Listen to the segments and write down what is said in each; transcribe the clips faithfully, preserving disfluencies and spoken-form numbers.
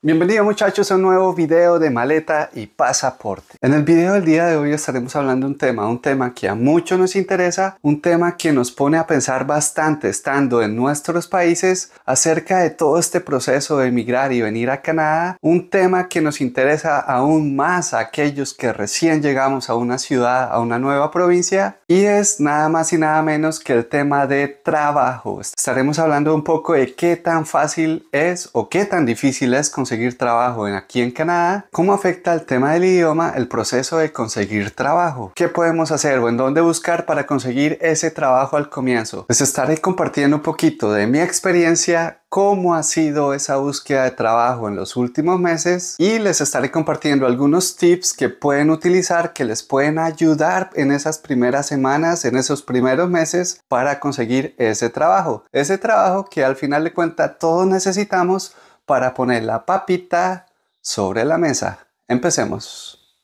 Bienvenidos muchachos a un nuevo video de Maleta y Pasaporte. En el video del día de hoy estaremos hablando de un tema, un tema que a muchos nos interesa, un tema que nos pone a pensar bastante estando en nuestros países acerca de todo este proceso de emigrar y venir a Canadá, un tema que nos interesa aún más a aquellos que recién llegamos a una ciudad, a una nueva provincia, y es nada más y nada menos que el tema de trabajo. Estaremos hablando un poco de qué tan fácil es o qué tan difícil es conseguir conseguir trabajo en aquí en Canadá, cómo afecta el tema del idioma el proceso de conseguir trabajo, qué podemos hacer o en dónde buscar para conseguir ese trabajo al comienzo. Les estaré compartiendo un poquito de mi experiencia, cómo ha sido esa búsqueda de trabajo en los últimos meses, y les estaré compartiendo algunos tips que pueden utilizar que les pueden ayudar en esas primeras semanas, en esos primeros meses para conseguir ese trabajo, ese trabajo que al final de cuentas todos necesitamos para poner la papita sobre la mesa. Empecemos.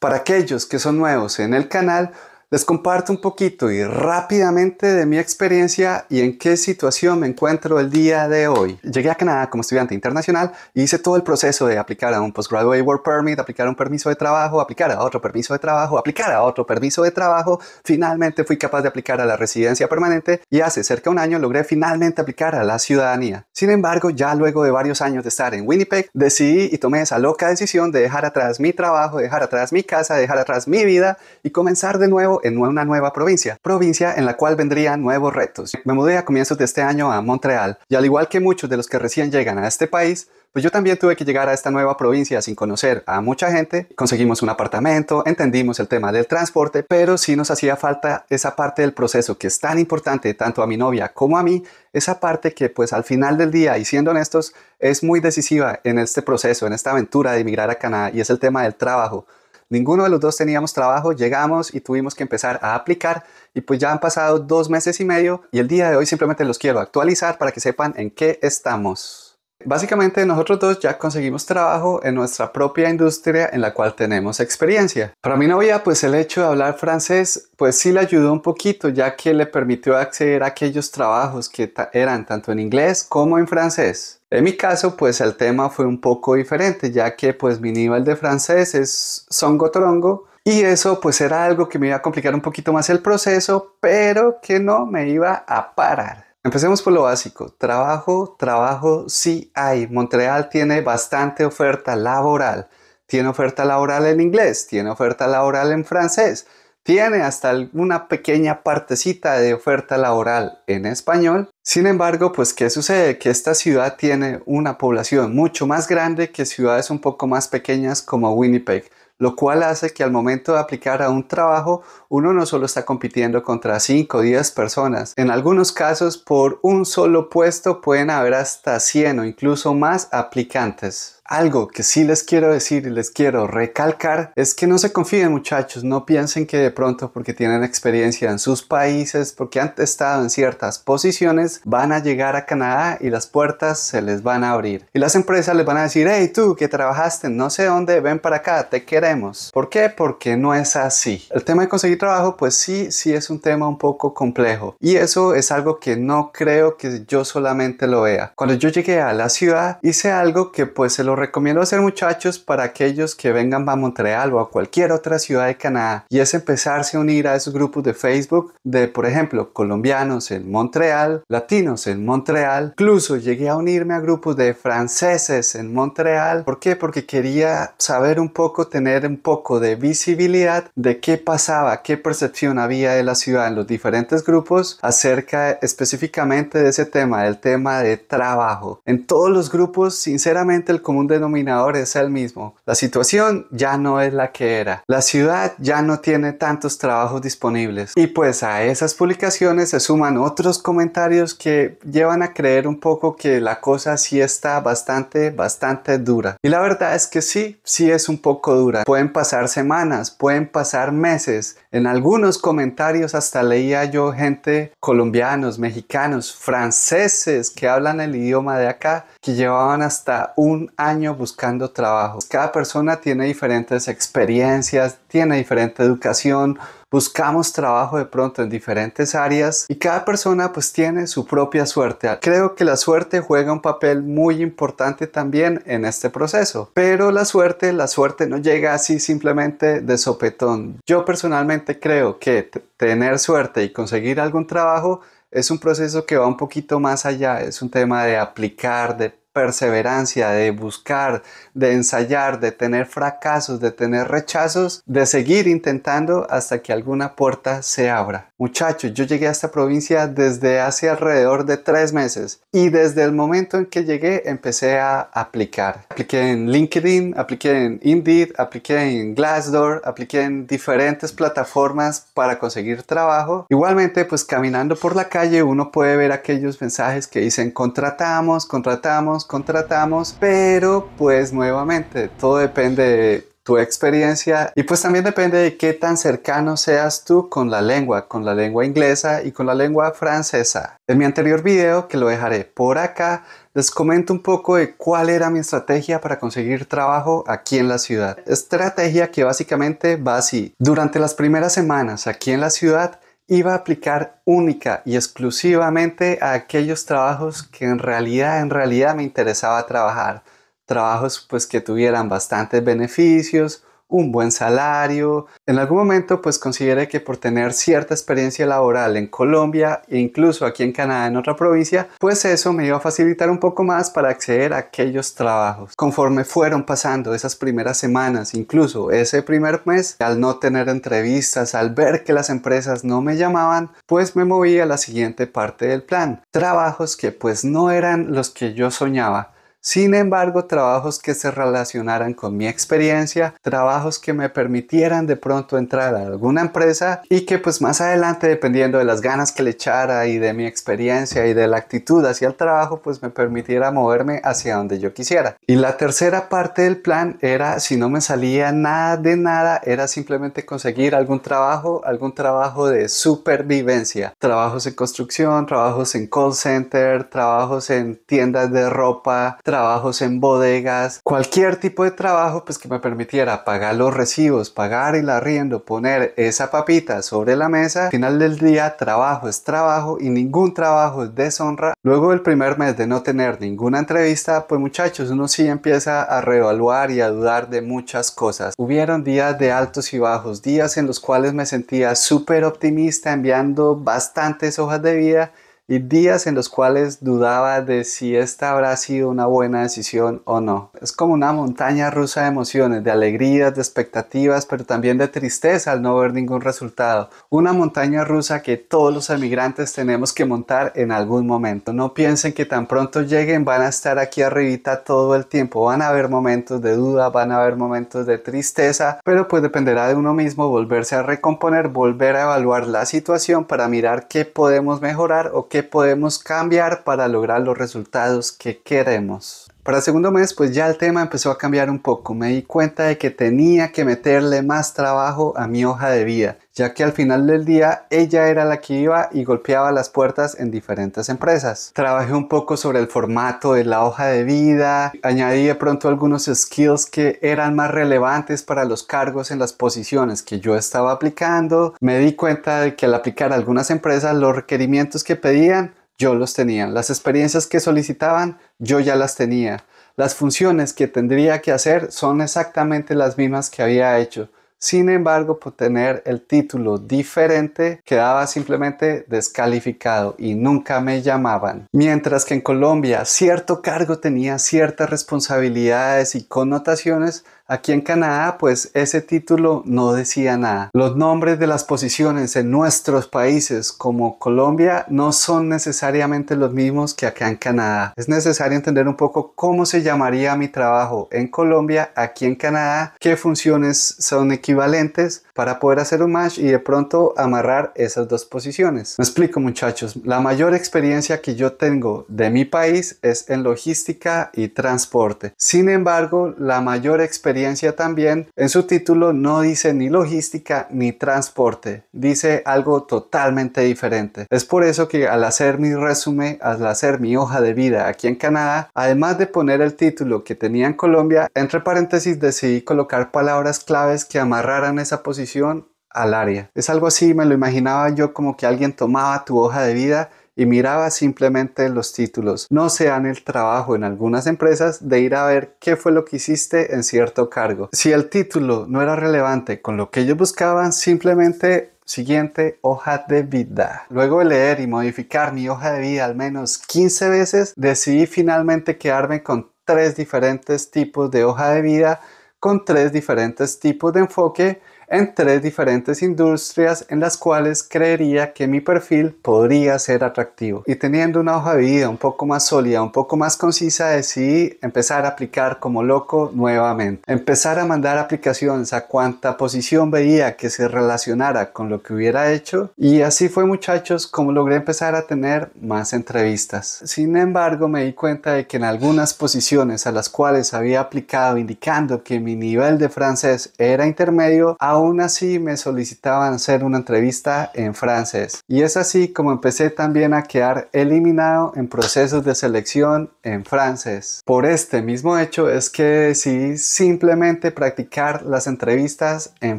Para aquellos que son nuevos en el canal, les comparto un poquito y rápidamente de mi experiencia y en qué situación me encuentro el día de hoy. Llegué a Canadá como estudiante internacional y hice todo el proceso de aplicar a un Postgraduate Work Permit, aplicar a un permiso de trabajo, aplicar a otro permiso de trabajo, aplicar a otro permiso de trabajo. Finalmente fui capaz de aplicar a la residencia permanente y hace cerca de un año logré finalmente aplicar a la ciudadanía. Sin embargo, ya luego de varios años de estar en Winnipeg, decidí y tomé esa loca decisión de dejar atrás mi trabajo, dejar atrás mi casa, dejar atrás mi vida y comenzar de nuevo en una nueva provincia, provincia en la cual vendrían nuevos retos. Me mudé a comienzos de este año a Montreal y al igual que muchos de los que recién llegan a este país, pues yo también tuve que llegar a esta nueva provincia sin conocer a mucha gente. Conseguimos un apartamento, entendimos el tema del transporte, pero sí nos hacía falta esa parte del proceso que es tan importante tanto a mi novia como a mí, esa parte que pues al final del día, y siendo honestos, es muy decisiva en este proceso, en esta aventura de emigrar a Canadá, y es el tema del trabajo. Ninguno de los dos teníamos trabajo, llegamos y tuvimos que empezar a aplicar y pues ya han pasado dos meses y medio y el día de hoy simplemente los quiero actualizar para que sepan en qué estamos. Básicamente nosotros dos ya conseguimos trabajo en nuestra propia industria en la cual tenemos experiencia. Para mi novia pues el hecho de hablar francés pues sí le ayudó un poquito, ya que le permitió acceder a aquellos trabajos que ta- eran tanto en inglés como en francés. En mi caso pues el tema fue un poco diferente, ya que pues mi nivel de francés es songo torongo. Y eso pues era algo que me iba a complicar un poquito más el proceso, pero que no me iba a parar. Empecemos por lo básico. Trabajo, trabajo sí hay. Montreal tiene bastante oferta laboral. Tiene oferta laboral en inglés, tiene oferta laboral en francés, tiene hasta una pequeña partecita de oferta laboral en español. Sin embargo, pues ¿qué sucede? Que esta ciudad tiene una población mucho más grande que ciudades un poco más pequeñas como Winnipeg, lo cual hace que al momento de aplicar a un trabajo, uno no solo está compitiendo contra cinco o diez personas. En algunos casos, por un solo puesto pueden haber hasta cien o incluso más aplicantes. Algo que sí les quiero decir y les quiero recalcar es que no se confíen muchachos, no piensen que de pronto porque tienen experiencia en sus países, porque han estado en ciertas posiciones, van a llegar a Canadá y las puertas se les van a abrir. Y las empresas les van a decir, hey tú que trabajaste en no sé dónde, ven para acá, te queremos. ¿Por qué? Porque no es así. El tema de conseguir trabajo, pues sí, sí es un tema un poco complejo. Y eso es algo que no creo que yo solamente lo vea. Cuando yo llegué a la ciudad, hice algo que pues se lo recomiendo hacer muchachos para aquellos que vengan a Montreal o a cualquier otra ciudad de Canadá. Y es empezarse a unir a esos grupos de Facebook de, por ejemplo, colombianos en Montreal, latinos en Montreal. Incluso llegué a unirme a grupos de franceses en Montreal. ¿Por qué? Porque quería saber un poco, tener un poco de visibilidad de qué pasaba, qué percepción había de la ciudad en los diferentes grupos acerca específicamente de ese tema, el tema de trabajo. En todos los grupos, sinceramente, el común denominador es el mismo. La situación ya no es la que era. La ciudad ya no tiene tantos trabajos disponibles. Y pues a esas publicaciones se suman otros comentarios que llevan a creer un poco que la cosa sí está bastante, bastante dura. Y la verdad es que sí, sí es un poco dura. Pueden pasar semanas, pueden pasar meses. En algunos comentarios hasta leía yo gente colombianos, mexicanos, franceses que hablan el idioma de acá que llevaban hasta un año año buscando trabajo. Cada persona tiene diferentes experiencias, tiene diferente educación, buscamos trabajo de pronto en diferentes áreas y cada persona pues tiene su propia suerte. Creo que la suerte juega un papel muy importante también en este proceso, pero la suerte, la suerte no llega así simplemente de sopetón. Yo personalmente creo que tener suerte y conseguir algún trabajo es un proceso que va un poquito más allá, es un tema de aplicar, de perseverancia, de buscar, de ensayar, de tener fracasos, de tener rechazos, de seguir intentando hasta que alguna puerta se abra. Muchachos, yo llegué a esta provincia desde hace alrededor de tres meses y desde el momento en que llegué empecé a aplicar. Apliqué en LinkedIn, apliqué en Indeed, apliqué en Glassdoor, apliqué en diferentes plataformas para conseguir trabajo. Igualmente, pues caminando por la calle uno puede ver aquellos mensajes que dicen contratamos, contratamos, contratamos, pero pues nuevamente todo depende de tu experiencia y pues también depende de qué tan cercano seas tú con la lengua, con la lengua inglesa y con la lengua francesa. En mi anterior video, que lo dejaré por acá, les comento un poco de cuál era mi estrategia para conseguir trabajo aquí en la ciudad. Estrategia que básicamente va así. Durante las primeras semanas aquí en la ciudad iba a aplicar única y exclusivamente a aquellos trabajos que en realidad, en realidad me interesaba trabajar. Trabajos pues que tuvieran bastantes beneficios, un buen salario. En algún momento pues consideré que por tener cierta experiencia laboral en Colombia e incluso aquí en Canadá, en otra provincia, pues eso me iba a facilitar un poco más para acceder a aquellos trabajos. Conforme fueron pasando esas primeras semanas, incluso ese primer mes, al no tener entrevistas, al ver que las empresas no me llamaban, pues me moví a la siguiente parte del plan. Trabajos que pues no eran los que yo soñaba. Sin embargo, trabajos que se relacionaran con mi experiencia, trabajos que me permitieran de pronto entrar a alguna empresa y que pues más adelante, dependiendo de las ganas que le echara y de mi experiencia y de la actitud hacia el trabajo, pues me permitiera moverme hacia donde yo quisiera. Y la tercera parte del plan era, si no me salía nada de nada, era simplemente conseguir algún trabajo, algún trabajo de supervivencia. Trabajos en construcción, trabajos en call center, trabajos en tiendas de ropa, trabajos en bodegas, cualquier tipo de trabajo pues que me permitiera pagar los recibos, pagar el arriendo, poner esa papita sobre la mesa. Al final del día, trabajo es trabajo y ningún trabajo es deshonra. Luego del primer mes de no tener ninguna entrevista, pues muchachos, uno sí empieza a reevaluar y a dudar de muchas cosas. Hubieron días de altos y bajos, días en los cuales me sentía súper optimista enviando bastantes hojas de vida y días en los cuales dudaba de si esta habrá sido una buena decisión o no. Es como una montaña rusa de emociones, de alegrías, de expectativas, pero también de tristeza al no ver ningún resultado. Una montaña rusa que todos los emigrantes tenemos que montar en algún momento. No piensen que tan pronto lleguen van a estar aquí arribita todo el tiempo. Van a haber momentos de duda, van a haber momentos de tristeza, pero pues dependerá de uno mismo volverse a recomponer, volver a evaluar la situación para mirar qué podemos mejorar o qué podemos cambiar para lograr los resultados que queremos. Para el segundo mes pues ya el tema empezó a cambiar un poco. Me di cuenta de que tenía que meterle más trabajo a mi hoja de vida, ya que al final del día ella era la que iba y golpeaba las puertas en diferentes empresas. Trabajé un poco sobre el formato de la hoja de vida, añadí de pronto algunos skills que eran más relevantes para los cargos en las posiciones que yo estaba aplicando. Me di cuenta de que al aplicar a algunas empresas los requerimientos que pedían yo los tenía, las experiencias que solicitaban yo ya las tenía, las funciones que tendría que hacer son exactamente las mismas que había hecho. Sin embargo, por tener el título diferente, quedaba simplemente descalificado y nunca me llamaban. Mientras que en Colombia cierto cargo tenía ciertas responsabilidades y connotaciones, aquí en Canadá pues ese título no decía nada. Los nombres de las posiciones en nuestros países como Colombia no son necesariamente los mismos que acá en Canadá. Es necesario entender un poco cómo se llamaría mi trabajo en Colombia, aquí en Canadá, qué funciones son equivalentes equivalentes para poder hacer un match y de pronto amarrar esas dos posiciones. Me explico, muchachos, la mayor experiencia que yo tengo de mi país es en logística y transporte. Sin embargo, la mayor experiencia también, en su título no dice ni logística ni transporte, dice algo totalmente diferente. Es por eso que al hacer mi resumen, al hacer mi hoja de vida aquí en Canadá, además de poner el título que tenía en Colombia, entre paréntesis decidí colocar palabras claves que amarraran esa posición al área. Es algo así, me lo imaginaba yo, como que alguien tomaba tu hoja de vida y miraba simplemente los títulos. No se dan el trabajo en algunas empresas de ir a ver qué fue lo que hiciste en cierto cargo. Si el título no era relevante con lo que ellos buscaban, simplemente siguiente hoja de vida. Luego de leer y modificar mi hoja de vida al menos quince veces, decidí finalmente quedarme con tres diferentes tipos de hoja de vida, con tres diferentes tipos de enfoque, en tres diferentes industrias en las cuales creería que mi perfil podría ser atractivo. Y teniendo una hoja de vida un poco más sólida, un poco más concisa, decidí empezar a aplicar como loco nuevamente. Empezar a mandar aplicaciones a cuanta posición veía que se relacionara con lo que hubiera hecho. Y así fue, muchachos, como logré empezar a tener más entrevistas. Sin embargo, me di cuenta de que en algunas posiciones a las cuales había aplicado indicando que mi nivel de francés era intermedio, aún así me solicitaban hacer una entrevista en francés. Y es así como empecé también a quedar eliminado en procesos de selección en francés. Por este mismo hecho es que decidí simplemente practicar las entrevistas en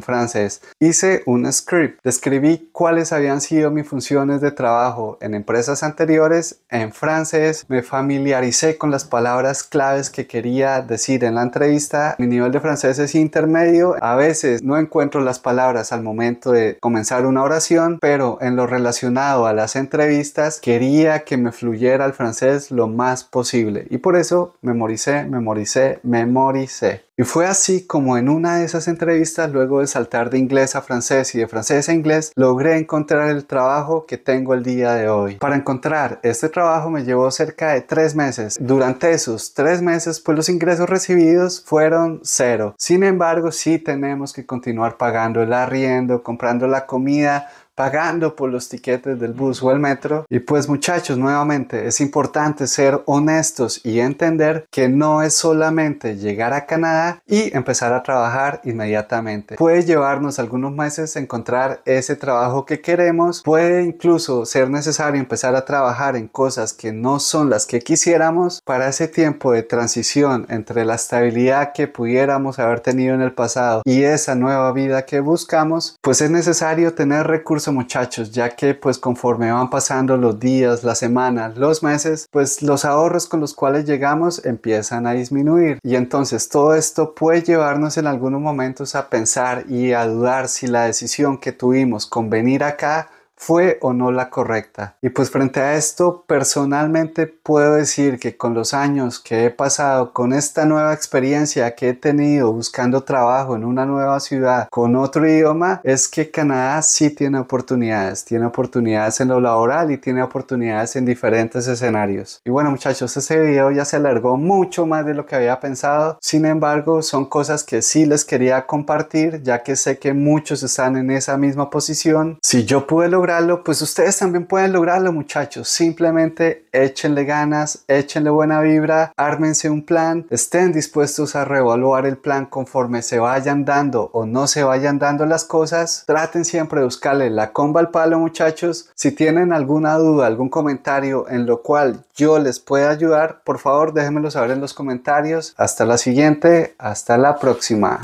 francés. Hice un script, describí cuáles habían sido mis funciones de trabajo en empresas anteriores en francés, me familiaricé con las palabras claves que quería decir en la entrevista. Mi nivel de francés es intermedio, a veces no encuentro las palabras al momento de comenzar una oración, pero en lo relacionado a las entrevistas quería que me fluyera el francés lo más posible y por eso memoricé, memoricé, memoricé. Y fue así como en una de esas entrevistas, luego de saltar de inglés a francés y de francés a inglés, logré encontrar el trabajo que tengo el día de hoy. Para encontrar este trabajo me llevó cerca de tres meses. Durante esos tres meses, pues los ingresos recibidos fueron cero. Sin embargo, sí tenemos que continuar pagando el arriendo, comprando la comida, pagando por los tiquetes del bus o el metro. Y pues, muchachos, nuevamente es importante ser honestos y entender que no es solamente llegar a Canadá y empezar a trabajar inmediatamente. Puede llevarnos algunos meses encontrar ese trabajo que queremos, puede incluso ser necesario empezar a trabajar en cosas que no son las que quisiéramos. Para ese tiempo de transición entre la estabilidad que pudiéramos haber tenido en el pasado y esa nueva vida que buscamos, pues es necesario tener recursos, muchachos, ya que pues conforme van pasando los días, las semanas, los meses, pues los ahorros con los cuales llegamos empiezan a disminuir. Y entonces todo esto puede llevarnos en algunos momentos a pensar y a dudar si la decisión que tuvimos con venir acá fue o no la correcta. Y pues frente a esto, personalmente puedo decir que con los años que he pasado, con esta nueva experiencia que he tenido buscando trabajo en una nueva ciudad con otro idioma, es que Canadá sí tiene oportunidades, tiene oportunidades en lo laboral y tiene oportunidades en diferentes escenarios. Y bueno, muchachos, este video ya se alargó mucho más de lo que había pensado. Sin embargo, son cosas que sí les quería compartir, ya que sé que muchos están en esa misma posición. Si yo pude lograr pues ustedes también pueden lograrlo, muchachos. Simplemente échenle ganas, échenle buena vibra, ármense un plan, estén dispuestos a reevaluar el plan conforme se vayan dando o no se vayan dando las cosas. Traten siempre de buscarle la comba al palo, muchachos. Si tienen alguna duda, algún comentario en lo cual yo les pueda ayudar, por favor déjenmelo saber en los comentarios. Hasta la siguiente, hasta la próxima.